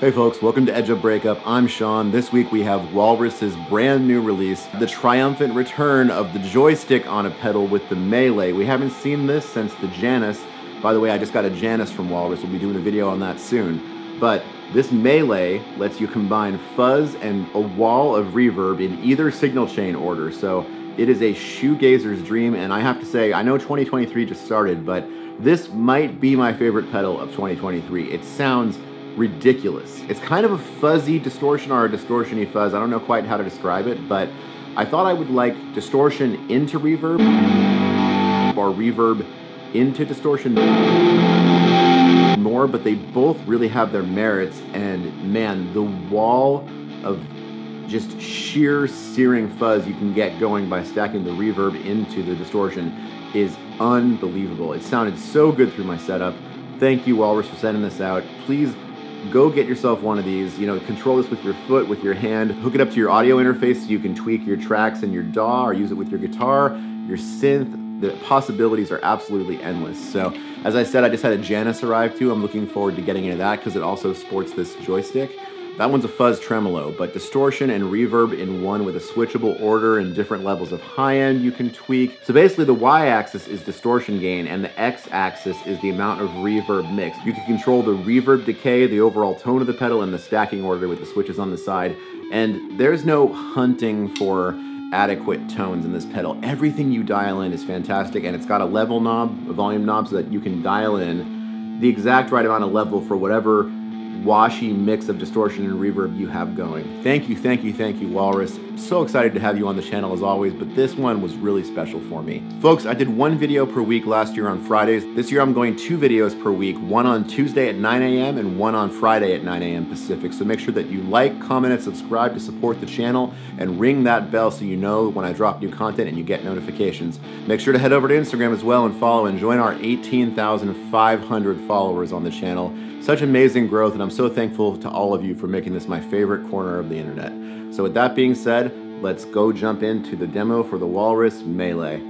Hey folks, welcome to Edge of Breakup. I'm Sean. This week we have Walrus's brand new release, the triumphant return of the joystick on a pedal with the Melee. We haven't seen this since the Janus. By the way, I just got a Janus from Walrus. We'll be doing a video on that soon. But this Melee lets you combine fuzz and a wall of reverb in either signal chain order. So it is a shoegazer's dream. And I have to say, I know 2023 just started, but this might be my favorite pedal of 2023. It sounds ridiculous. It's kind of a fuzzy distortion or a distortion-y fuzz. I don't know quite how to describe it, but I thought I would like distortion into reverb or reverb into distortion more, but they both really have their merits, and man, the wall of just sheer searing fuzz you can get going by stacking the reverb into the distortion is unbelievable. It sounded so good through my setup. Thank you, Walrus, for sending this out. Please go get yourself one of these. You know, control this with your foot, with your hand. Hook it up to your audio interface so you can tweak your tracks in your DAW or use it with your guitar, your synth. The possibilities are absolutely endless. So, as I said, I just had a Janus arrive too. I'm looking forward to getting into that because it also sports this joystick. That one's a fuzz tremolo, but distortion and reverb in one with a switchable order and different levels of high end you can tweak. So basically the y-axis is distortion gain and the x-axis is the amount of reverb mixed. You can control the reverb decay, the overall tone of the pedal, and the stacking order with the switches on the side. And there's no hunting for adequate tones in this pedal. Everything you dial in is fantastic, and it's got a level knob, a volume knob, so that you can dial in the exact right amount of level for whatever washy mix of distortion and reverb you have going. Thank you, thank you, thank you, Walrus. So excited to have you on the channel as always, but this one was really special for me. Folks, I did one video per week last year on Fridays. This year I'm going 2 videos per week, one on Tuesday at 9 a.m. and one on Friday at 9 a.m. Pacific. So make sure that you like, comment, and subscribe to support the channel, and ring that bell so you know when I drop new content and you get notifications. Make sure to head over to Instagram as well and follow and join our 18,500 followers on the channel. Such amazing growth, and I'm so thankful to all of you for making this my favorite corner of the internet. So with that being said, let's go jump into the demo for the Walrus Melee.